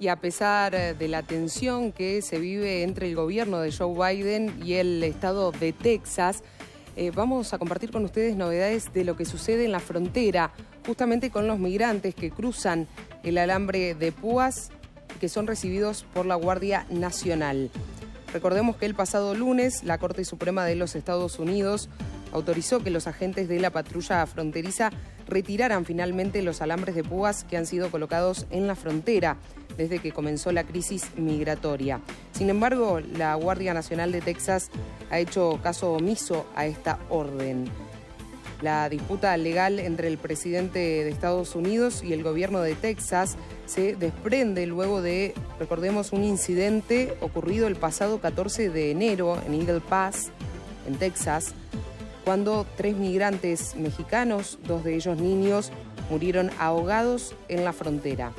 y a pesar de la tensión que se vive entre el gobierno de Joe Biden y el estado de Texas, vamos a compartir con ustedes novedades de lo que sucede en la frontera, justamente con los migrantes que cruzan el alambre de púas y que son recibidos por la Guardia Nacional. Recordemos que el pasado lunes la Corte Suprema de los Estados Unidos autorizó que los agentes de la patrulla fronteriza retiraran finalmente los alambres de púas que han sido colocados en la frontera desde que comenzó la crisis migratoria. Sin embargo, la Guardia Nacional de Texas ha hecho caso omiso a esta orden. La disputa legal entre el presidente de Estados Unidos y el gobierno de Texas se desprende luego de, recordemos, un incidente ocurrido el pasado 14 de enero en Eagle Pass, en Texas, cuando 3 migrantes mexicanos, 2 de ellos niños, murieron ahogados en la frontera.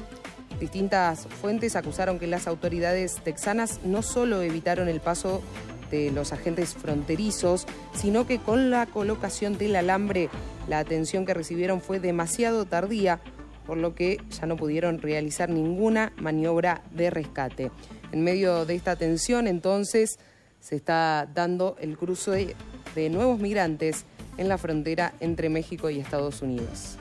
Distintas fuentes acusaron que las autoridades texanas no solo evitaron el paso de los agentes fronterizos, sino que con la colocación del alambre, la atención que recibieron fue demasiado tardía, por lo que ya no pudieron realizar ninguna maniobra de rescate. En medio de esta tensión, entonces, se está dando el cruce de nuevos migrantes en la frontera entre México y Estados Unidos.